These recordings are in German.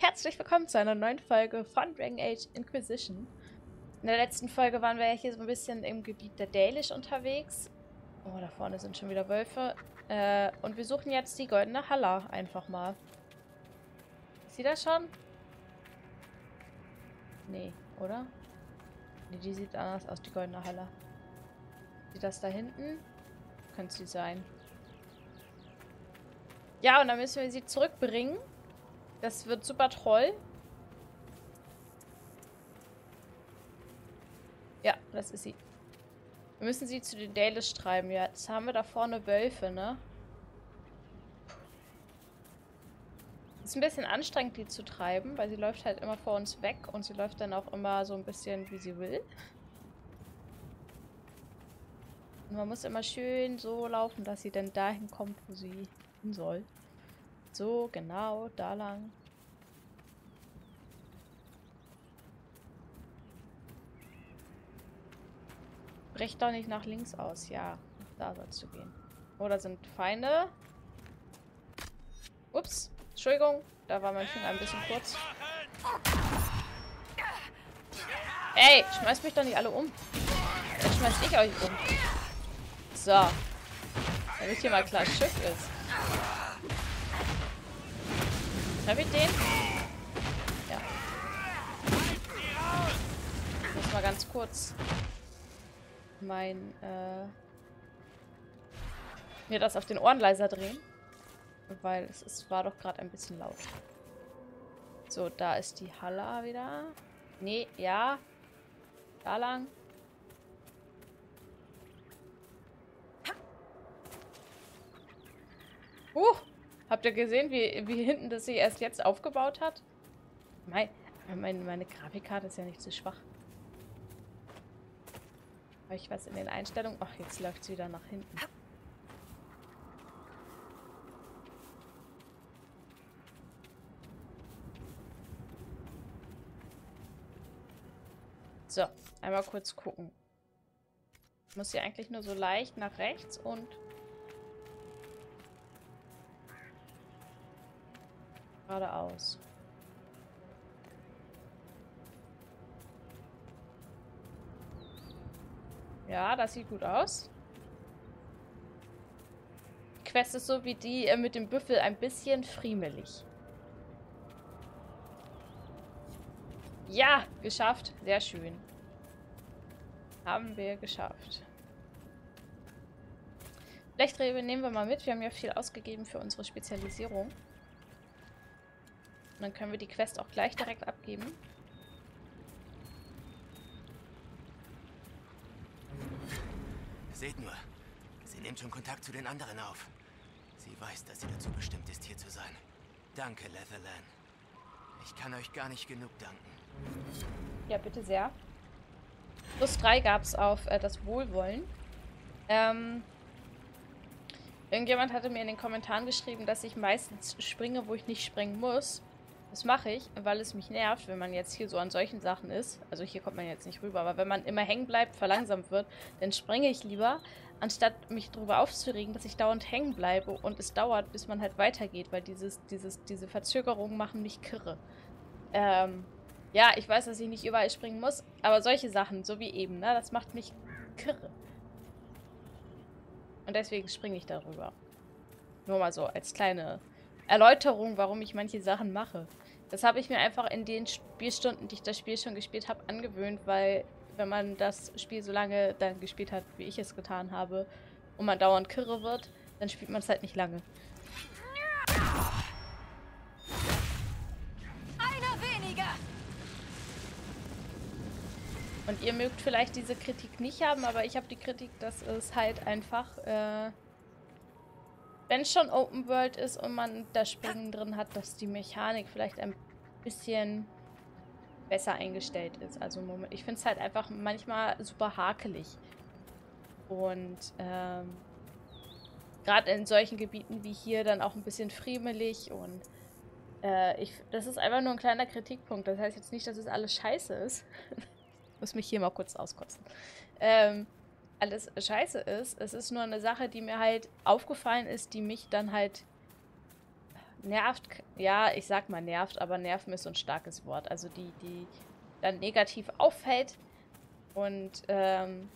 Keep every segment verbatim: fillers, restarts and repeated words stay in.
Herzlich willkommen zu einer neuen Folge von Dragon Age Inquisition. In der letzten Folge waren wir ja hier so ein bisschen im Gebiet der Dalish unterwegs. Oh, da vorne sind schon wieder Wölfe. Äh, und wir suchen jetzt die goldene Halla einfach mal. Ist sie da schon? Nee, oder? Nee, die sieht anders aus, die goldene Halla. Sieht das da hinten? Könnte sie sein. Ja, und dann müssen wir sie zurückbringen. Das wird super toll. Ja, das ist sie. Wir müssen sie zu den Dalish treiben. Ja, jetzt haben wir da vorne Wölfe, ne? Ist ein bisschen anstrengend, die zu treiben, weil sie läuft halt immer vor uns weg und sie läuft dann auch immer so ein bisschen, wie sie will. Und man muss immer schön so laufen, dass sie dann dahin kommt, wo sie hin soll. So, genau, da lang. Brech doch nicht nach links aus. Ja, da sollst du gehen. Oh, da sind Feinde. Ups, Entschuldigung. Da war mein Finger ein bisschen kurz. Ey, schmeißt mich doch nicht alle um. Dann schmeiß ich euch um. So. Damit hier mal klar Schiff ist. Treffe ich den? Ja. Ich muss mal ganz kurz mein, äh, mir das auf den Ohren leiser drehen. Weil es ist, war doch gerade ein bisschen laut. So, da ist die Halla wieder. Nee, ja. Da lang. Uh! Habt ihr gesehen, wie, wie hinten das sich erst jetzt aufgebaut hat? Mein, meine, meine Grafikkarte ist ja nicht so schwach. Habe ich was in den Einstellungen? Ach, jetzt läuft es wieder nach hinten. So, einmal kurz gucken. Ich muss hier eigentlich nur so leicht nach rechts und... geradeaus. Ja, das sieht gut aus. Die Quest ist so wie die äh, mit dem Büffel ein bisschen friemelig. Ja, geschafft. Sehr schön. Haben wir geschafft. Blechtrebe nehmen wir mal mit. Wir haben ja viel ausgegeben für unsere Spezialisierung. Und dann können wir die Quest auch gleich direkt abgeben. Seht nur, sie nimmt schon Kontakt zu den anderen auf. Sie weiß, dass sie dazu bestimmt ist, hier zu sein. Danke, Leatherland. Ich kann euch gar nicht genug danken. Ja, bitte sehr. Plus drei gab es auf äh, das Wohlwollen. Ähm... Irgendjemand hatte mir in den Kommentaren geschrieben, dass ich meistens springe, wo ich nicht springen muss. Das mache ich, weil es mich nervt, wenn man jetzt hier so an solchen Sachen ist. Also hier kommt man jetzt nicht rüber, aber wenn man immer hängen bleibt, verlangsamt wird, dann springe ich lieber, anstatt mich darüber aufzuregen, dass ich dauernd hängen bleibe und es dauert, bis man halt weitergeht, weil dieses, dieses, diese Verzögerungen machen mich kirre. Ähm, ja, ich weiß, dass ich nicht überall springen muss, aber solche Sachen, so wie eben, ne, das macht mich kirre. Und deswegen springe ich darüber. Nur mal so als kleine... Erläuterung, warum ich manche Sachen mache. Das habe ich mir einfach in den Spielstunden, die ich das Spiel schon gespielt habe, angewöhnt, weil wenn man das Spiel so lange dann gespielt hat, wie ich es getan habe, und man dauernd kirre wird, dann spielt man es halt nicht lange. Einer weniger! Und ihr mögt vielleicht diese Kritik nicht haben, aber ich habe die Kritik, dass es halt einfach... Äh, wenn es schon Open World ist und man das Springen drin hat, dass die Mechanik vielleicht ein bisschen besser eingestellt ist. Also ich finde es halt einfach manchmal super hakelig. Und ähm, gerade in solchen Gebieten wie hier dann auch ein bisschen friemelig. Und äh, ich, das ist einfach nur ein kleiner Kritikpunkt. Das heißt jetzt nicht, dass es alles scheiße ist. Ich muss mich hier mal kurz auskotzen. Ähm... alles scheiße ist. Es ist nur eine Sache, die mir halt aufgefallen ist, die mich dann halt nervt, ja, ich sag mal nervt, aber nerven ist so ein starkes Wort. Also die, die dann negativ auffällt. Und ähm,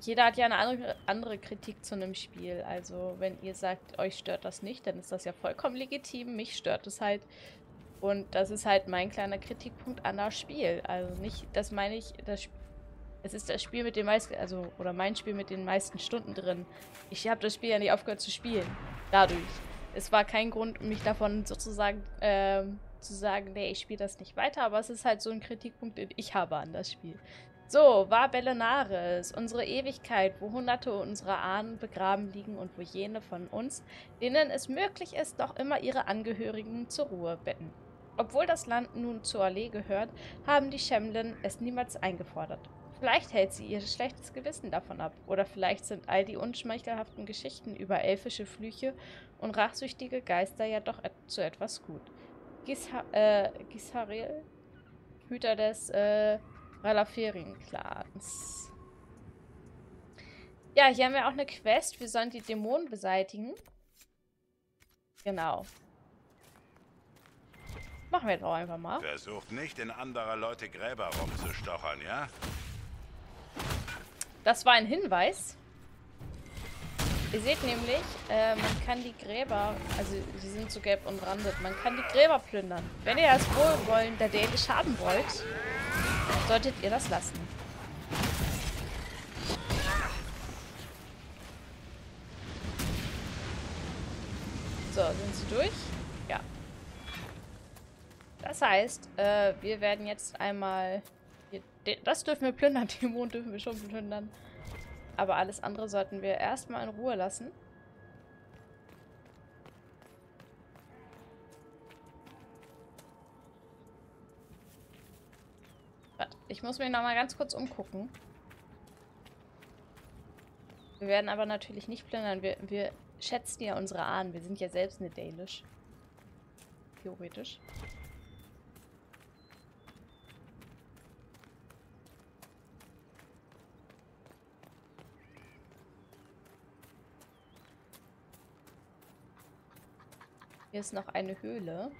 jeder hat ja eine andere, andere Kritik zu einem Spiel. Also wenn ihr sagt, euch stört das nicht, dann ist das ja vollkommen legitim. Mich stört es halt. Und das ist halt mein kleiner Kritikpunkt an das Spiel. Also nicht, das meine ich, das Spiel. Es ist das Spiel mit den meisten, also, oder mein Spiel mit den meisten Stunden drin. Ich habe das Spiel ja nicht aufgehört zu spielen. Dadurch. Es war kein Grund, mich davon sozusagen äh, zu sagen, nee, ich spiele das nicht weiter, aber es ist halt so ein Kritikpunkt, den ich habe an das Spiel. So, war Belenares, unsere Ewigkeit, wo Hunderte unserer Ahnen begraben liegen und wo jene von uns, denen es möglich ist, noch immer ihre Angehörigen zur Ruhe betten. Obwohl das Land nun zur Allee gehört, haben die Shemlen es niemals eingefordert. Vielleicht hält sie ihr schlechtes Gewissen davon ab. Oder vielleicht sind all die unschmeichelhaften Geschichten über elfische Flüche und rachsüchtige Geister ja doch et zu etwas gut. Gishar äh, Gisaril, Hüter des äh, Ralaferin-Clans. Ja, hier haben wir auch eine Quest. Wir sollen die Dämonen beseitigen. Genau. Machen wir doch einfach mal. Versucht nicht, in anderer Leute Gräber rumzustochern, ja? Das war ein Hinweis. Ihr seht nämlich, äh, man kann die Gräber, also sie sind so gelb umrandet, man kann die Gräber plündern. Wenn ihr das Wohlwollen der Dalish haben wollt, solltet ihr das lassen. So, sind sie durch? Ja. Das heißt, äh, wir werden jetzt einmal... Das dürfen wir plündern, den Mond dürfen wir schon plündern. Aber alles andere sollten wir erstmal in Ruhe lassen. Warte, ich muss mich nochmal ganz kurz umgucken. Wir werden aber natürlich nicht plündern. Wir, wir schätzen ja unsere Ahnen. Wir sind ja selbst eine Dalish. Theoretisch. Hier ist noch eine Höhle.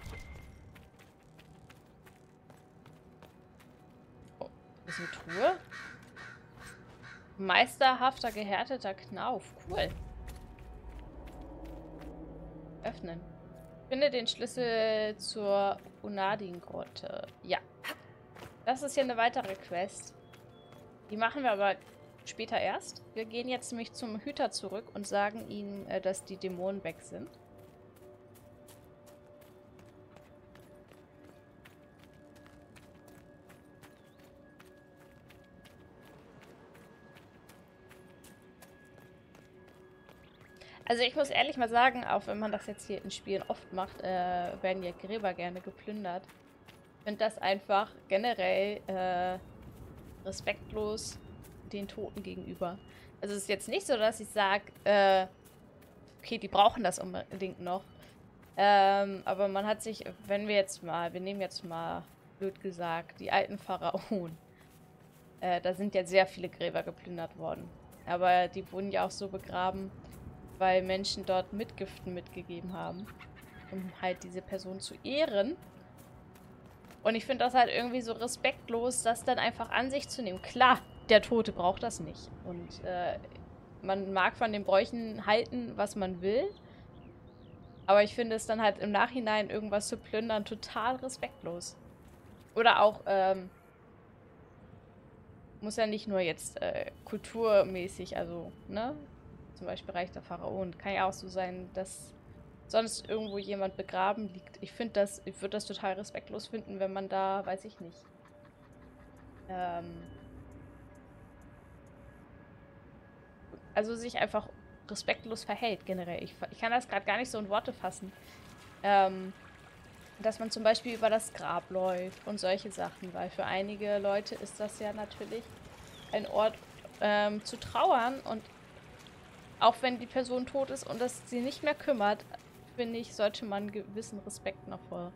Oh, das ist eine Truhe. Meisterhafter gehärteter Knauf. Cool. Öffnen. Finde den Schlüssel zur Unadin-Grotte. Ja. Das ist hier eine weitere Quest. Die machen wir aber später erst. Wir gehen jetzt nämlich zum Hüter zurück und sagen ihm, dass die Dämonen weg sind. Also ich muss ehrlich mal sagen, auch wenn man das jetzt hier in Spielen oft macht, äh, werden ja Gräber gerne geplündert. Ich finde das einfach generell äh, respektlos den Toten gegenüber. Also es ist jetzt nicht so, dass ich sage, äh, okay, die brauchen das unbedingt noch. Ähm, aber man hat sich, wenn wir jetzt mal, wir nehmen jetzt mal, blöd gesagt, die alten Pharaonen. Äh, da sind ja sehr viele Gräber geplündert worden. Aber die wurden ja auch so begraben, weil Menschen dort Mitgiften mitgegeben haben, um halt diese Person zu ehren. Und ich finde das halt irgendwie so respektlos, das dann einfach an sich zu nehmen. Klar, der Tote braucht das nicht. Und äh, man mag von den Bräuchen halten, was man will. Aber ich finde es dann halt im Nachhinein irgendwas zu plündern total respektlos. Oder auch, ähm, muss ja nicht nur jetzt äh, kulturmäßig, also, ne? Zum Beispiel Reich der Pharaonen. Kann ja auch so sein, dass sonst irgendwo jemand begraben liegt. Ich finde das, ich würde das total respektlos finden, wenn man da, weiß ich nicht. Ähm also sich einfach respektlos verhält generell. Ich, ich kann das gerade gar nicht so in Worte fassen. Ähm dass man zum Beispiel über das Grab läuft und solche Sachen, weil für einige Leute ist das ja natürlich ein Ort ähm, zu trauern und auch wenn die Person tot ist und das sie nicht mehr kümmert, finde ich, sollte man gewissen Respekt noch vor,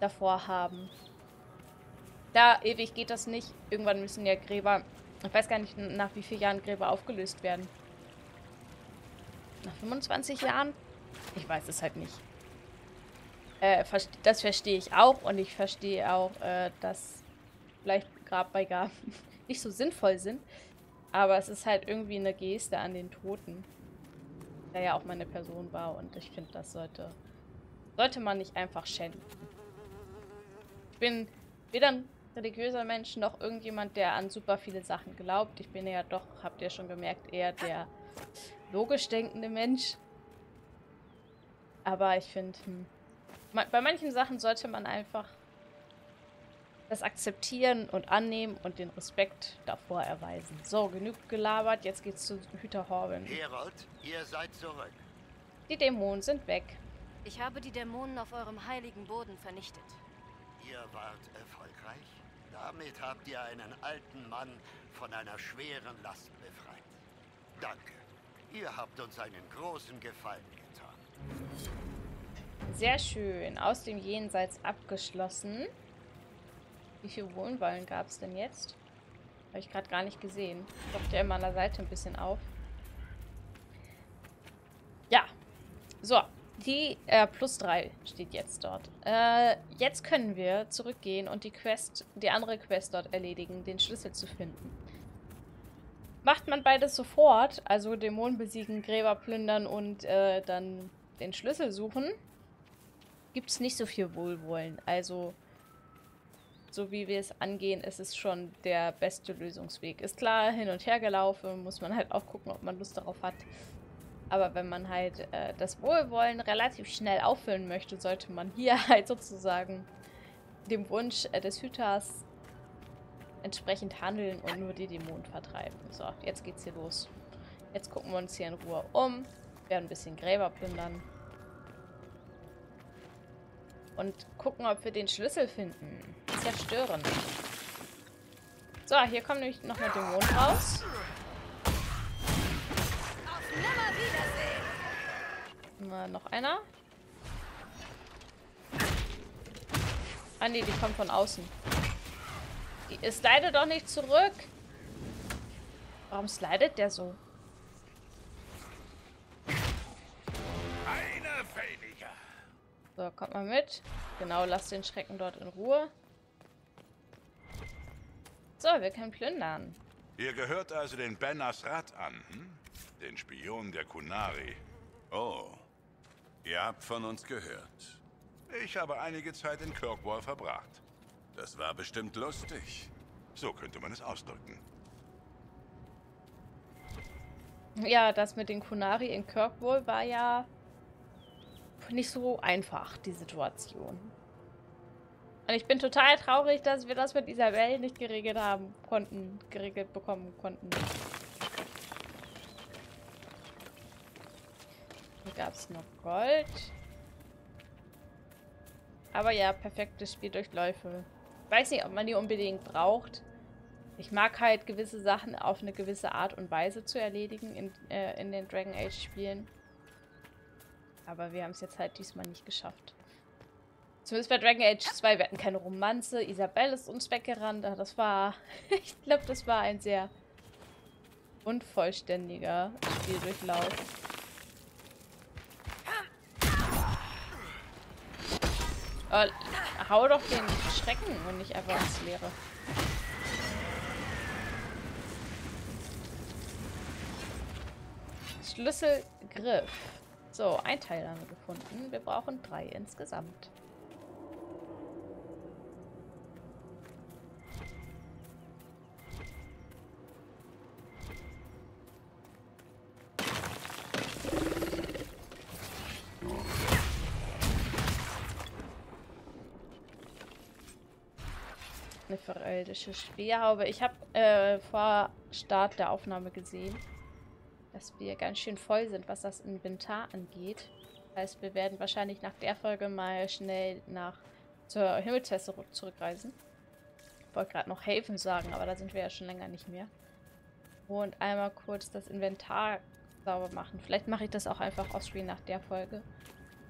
davor haben. Da ewig geht das nicht. Irgendwann müssen ja Gräber, ich weiß gar nicht, nach wie vielen Jahren Gräber aufgelöst werden. Nach fünfundzwanzig Jahren? Ich weiß es halt nicht. Äh, das verstehe ich auch. Und ich verstehe auch, äh, dass vielleicht Grabbeigaben nicht so sinnvoll sind. Aber es ist halt irgendwie eine Geste an den Toten. Der ja auch meine Person war. Und ich finde, das sollte, sollte man nicht einfach schänden. Ich bin weder ein religiöser Mensch noch irgendjemand, der an super viele Sachen glaubt. Ich bin ja doch, habt ihr schon gemerkt, eher der logisch denkende Mensch. Aber ich finde, hm, bei manchen Sachen sollte man einfach das akzeptieren und annehmen und den Respekt davor erweisen. So, genug gelabert, jetzt geht's zu Hüterhorbeln. Herold, ihr seid zurück. Die Dämonen sind weg. Ich habe die Dämonen auf eurem heiligen Boden vernichtet. Ihr wart erfolgreich. Damit habt ihr einen alten Mann von einer schweren Last befreit. Danke. Ihr habt uns einen großen Gefallen getan. Sehr schön. Aus dem Jenseits abgeschlossen. Wie viele Wohnwallen gab es denn jetzt? Habe ich gerade gar nicht gesehen. Ich dachte ja immer an der Seite ein bisschen auf. Ja. So. Die äh, plus drei steht jetzt dort. Äh, jetzt können wir zurückgehen und die Quest, die andere Quest dort erledigen, den Schlüssel zu finden. Macht man beides sofort, also Dämonen besiegen, Gräber plündern und äh, dann den Schlüssel suchen, gibt es nicht so viel Wohlwollen. Also, so wie wir es angehen, ist es schon der beste Lösungsweg. Ist klar, hin und her gelaufen, muss man halt auch gucken, ob man Lust darauf hat. Aber wenn man halt äh, das Wohlwollen relativ schnell auffüllen möchte, sollte man hier halt sozusagen dem Wunsch äh, des Hüters entsprechend handeln und nur die Dämonen vertreiben. So, jetzt geht's hier los. Jetzt gucken wir uns hier in Ruhe um. Wir werden ein bisschen Gräber plündern. Und gucken, ob wir den Schlüssel finden. Zerstören. So, hier kommen nämlich noch mal Dämonen raus. Na, noch einer. Ah ne, die kommt von außen. Die slidet doch nicht zurück. Warum slidet der so? Eine weniger. So, kommt mal mit. Genau, lasst den Schrecken dort in Ruhe. So, wir können plündern. Ihr gehört also den Ben Asrat an, hm? Den Spion der Kunari. Oh, ihr habt von uns gehört. Ich habe einige Zeit in Kirkwall verbracht. Das war bestimmt lustig. So könnte man es ausdrücken. Ja, das mit den Kunari in Kirkwall war ja nicht so einfach, die Situation. Und ich bin total traurig, dass wir das mit Isabelle nicht geregelt haben konnten, geregelt bekommen konnten. Hier gab es noch Gold. Aber ja, perfektes Spiel durch Läufe. Ich weiß nicht, ob man die unbedingt braucht. Ich mag halt gewisse Sachen auf eine gewisse Art und Weise zu erledigen in, äh, in den Dragon Age Spielen. Aber wir haben es jetzt halt diesmal nicht geschafft. Zumindest bei Dragon Age zwei, wir hatten keine Romanze. Isabelle ist uns weggerannt. Das war... ich glaube, das war ein sehr unvollständiger Spieldurchlauf. Oh, hau doch den Schrecken und nicht einfach ins Leere. Schlüsselgriff. So, ein Teil haben wir gefunden. Wir brauchen drei insgesamt. Eine fereldische Speerhaube. Ich habe äh, vor Start der Aufnahme gesehen, dass wir ganz schön voll sind, was das Inventar angeht. Das heißt, wir werden wahrscheinlich nach der Folge mal schnell nach zur Himmelsfeste zurückreisen. Ich wollte gerade noch Haven sagen, aber da sind wir ja schon länger nicht mehr. Und einmal kurz das Inventar sauber machen. Vielleicht mache ich das auch einfach offscreen nach der Folge.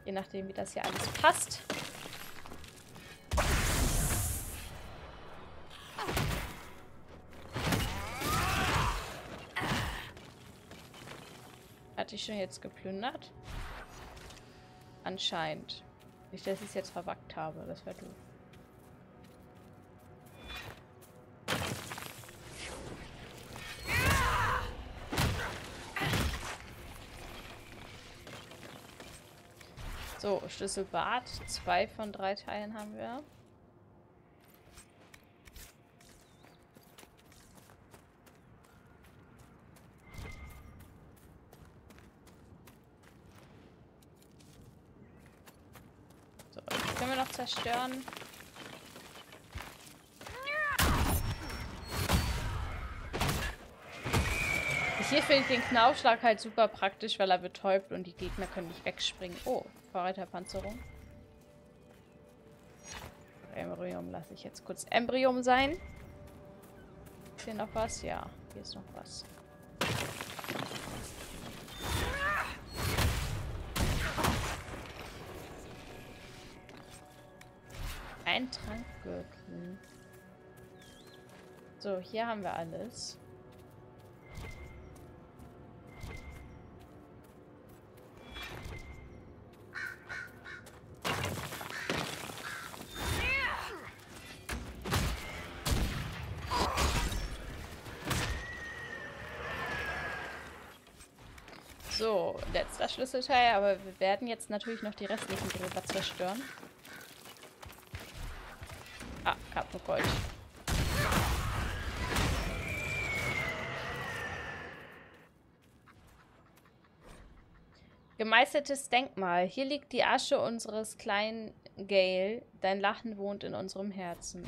Je nachdem, wie das hier alles passt. Hatte ich schon jetzt geplündert? Anscheinend. Nicht, dass ich es jetzt verwackt habe. Das wäre doof. So, Schlüsselbad. Zwei von drei Teilen haben wir. So, das können wir noch zerstören. Hier finde ich den Knaufschlag halt super praktisch, weil er betäubt und die Gegner können nicht wegspringen. Oh, Vorreiterpanzerung. Embryum lasse ich jetzt kurz Embryum sein. Ist hier noch was? Ja, hier ist noch was. Ein Trankgürtel. So, hier haben wir alles. So, letzter Schlüsselteil, aber wir werden jetzt natürlich noch die restlichen Gräber zerstören. Ah, gab nur Gold. Gemeißeltes Denkmal. Hier liegt die Asche unseres kleinen Gale. Dein Lachen wohnt in unserem Herzen.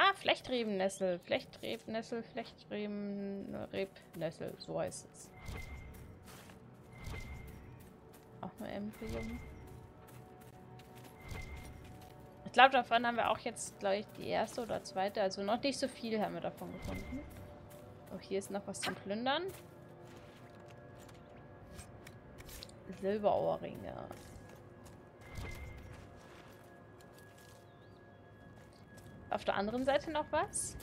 Ah, Flechtriebennessel, Flechtriebennessel, Flechtriebennessel, so heißt es. Auch mal Empfehlung. Ich glaube, davon haben wir auch jetzt gleich die erste oder zweite, also noch nicht so viel haben wir davon gefunden. Oh, hier ist noch was zum Plündern. Silberohrringe. Auf der anderen Seite noch was?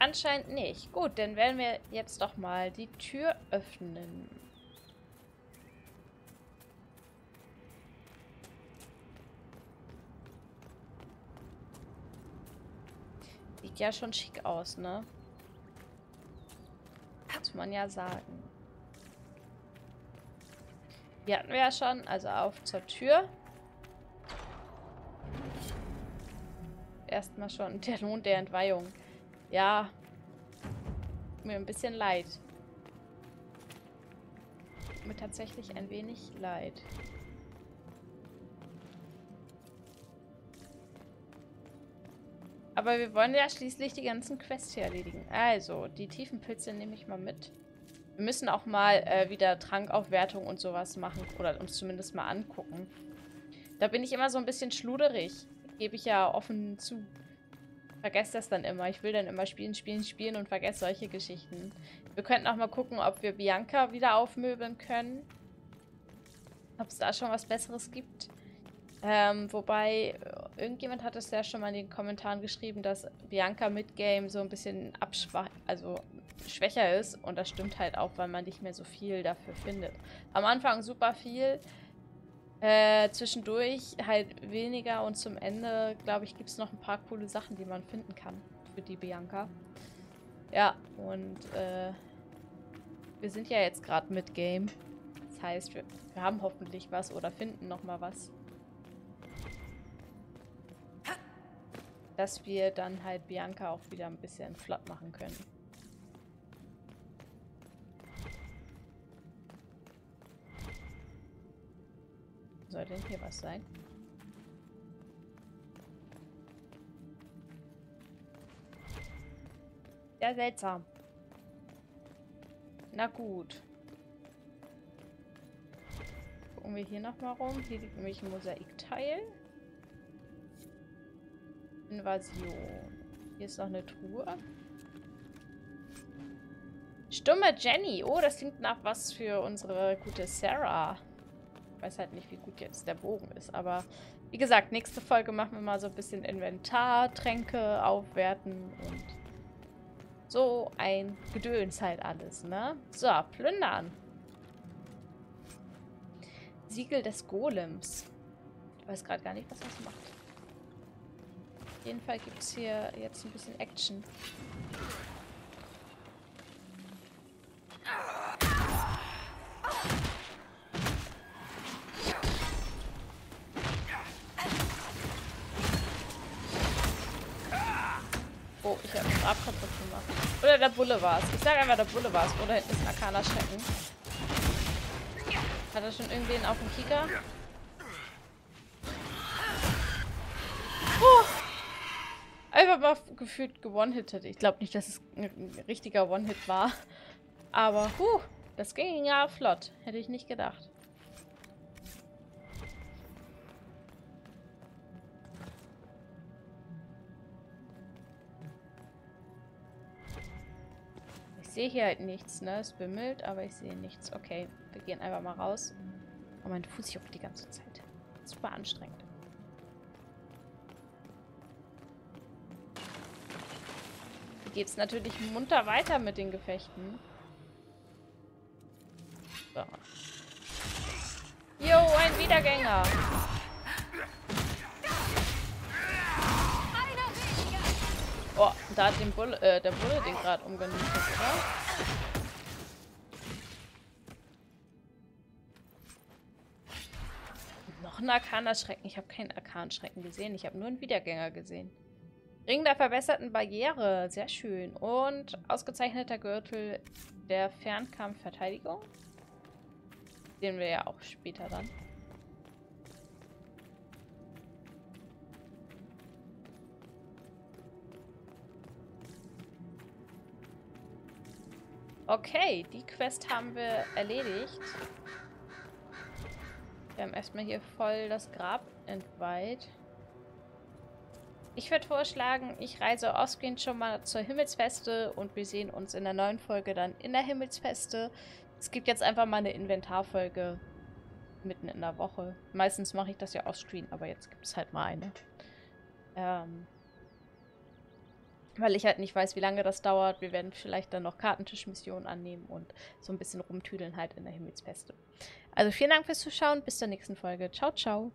Anscheinend nicht. Gut, dann werden wir jetzt doch mal die Tür öffnen. Sieht ja schon schick aus, ne? Muss man ja sagen. Hier hatten wir ja schon, also auf zur Tür. Erstmal schon der Lohn der Entweihung. Ja, mir ein bisschen leid. Mir tatsächlich ein wenig leid. Aber wir wollen ja schließlich die ganzen Quests hier erledigen. Also, die Tiefenpilze nehme ich mal mit. Wir müssen auch mal äh, wieder Trankaufwertung und sowas machen. Oder uns zumindest mal angucken. Da bin ich immer so ein bisschen schluderig. Gebe ich ja offen zu. Vergesst das dann immer. Ich will dann immer spielen, spielen, spielen und vergesse solche Geschichten. Wir könnten auch mal gucken, ob wir Bianca wieder aufmöbeln können. Ob es da schon was Besseres gibt. Ähm, wobei... Irgendjemand hat es ja schon mal in den Kommentaren geschrieben, dass Bianca mit Game so ein bisschen abschwach, also schwächer ist. Und das stimmt halt auch, weil man nicht mehr so viel dafür findet. Am Anfang super viel, äh, zwischendurch halt weniger und zum Ende, glaube ich, gibt es noch ein paar coole Sachen, die man finden kann für die Bianca. Ja, und äh, wir sind ja jetzt gerade mit Game. Das heißt, wir, wir haben hoffentlich was oder finden nochmal was. Dass wir dann halt Bianca auch wieder ein bisschen flott machen können. Soll denn hier was sein? Ja, seltsam. Na gut. Gucken wir hier nochmal rum. Hier liegt nämlich ein Mosaikteil. Invasion. Hier ist noch eine Truhe. Stumme Jenny. Oh, das klingt nach was für unsere gute Sarah. Ich weiß halt nicht, wie gut jetzt der Bogen ist, aber wie gesagt, nächste Folge machen wir mal so ein bisschen Inventar, Tränke aufwerten und so ein Gedöns halt alles, ne? So, plündern. Siegel des Golems. Ich weiß gerade gar nicht, was das macht. Auf jeden Fall gibt es hier jetzt ein bisschen Action. Oh, ich habe einen Grab kaputt gemacht. Oder der Bulle war es. Ich sage einfach, der Bulle war es. Oder hinten ist ein Arcana-Schrecken. Hat er schon irgendwen auf dem Kieker? Oh. Einfach mal gefühlt gewone-hitted. Ich glaube nicht, dass es ein richtiger One-Hit war. Aber, huh, das ging ja flott. Hätte ich nicht gedacht. Ich sehe hier halt nichts, ne? Es bimmelt, aber ich sehe nichts. Okay, wir gehen einfach mal raus. Oh, mein Fuß juckt die ganze Zeit. Super anstrengend. Geht es natürlich munter weiter mit den Gefechten. So. Jo, ein Wiedergänger. Oh, da hat den Bull, äh, der Bulle den gerade umgenommen, oder? Noch ein Arcana-Schrecken. Ich habe keinen Arkan-Schrecken gesehen. Ich habe nur einen Wiedergänger gesehen. Ring der verbesserten Barriere. Sehr schön. Und ausgezeichneter Gürtel der Fernkampfverteidigung. Den wir ja auch später dann. Okay, die Quest haben wir erledigt. Wir haben erstmal hier voll das Grab entweiht. Ich würde vorschlagen, ich reise offscreen schon mal zur Himmelsfeste und wir sehen uns in der neuen Folge dann in der Himmelsfeste. Es gibt jetzt einfach mal eine Inventarfolge mitten in der Woche. Meistens mache ich das ja offscreen, aber jetzt gibt es halt mal eine. Ähm, weil ich halt nicht weiß, wie lange das dauert. Wir werden vielleicht dann noch Kartentischmissionen annehmen und so ein bisschen rumtüdeln halt in der Himmelsfeste. Also vielen Dank fürs Zuschauen. Bis zur nächsten Folge. Ciao, ciao.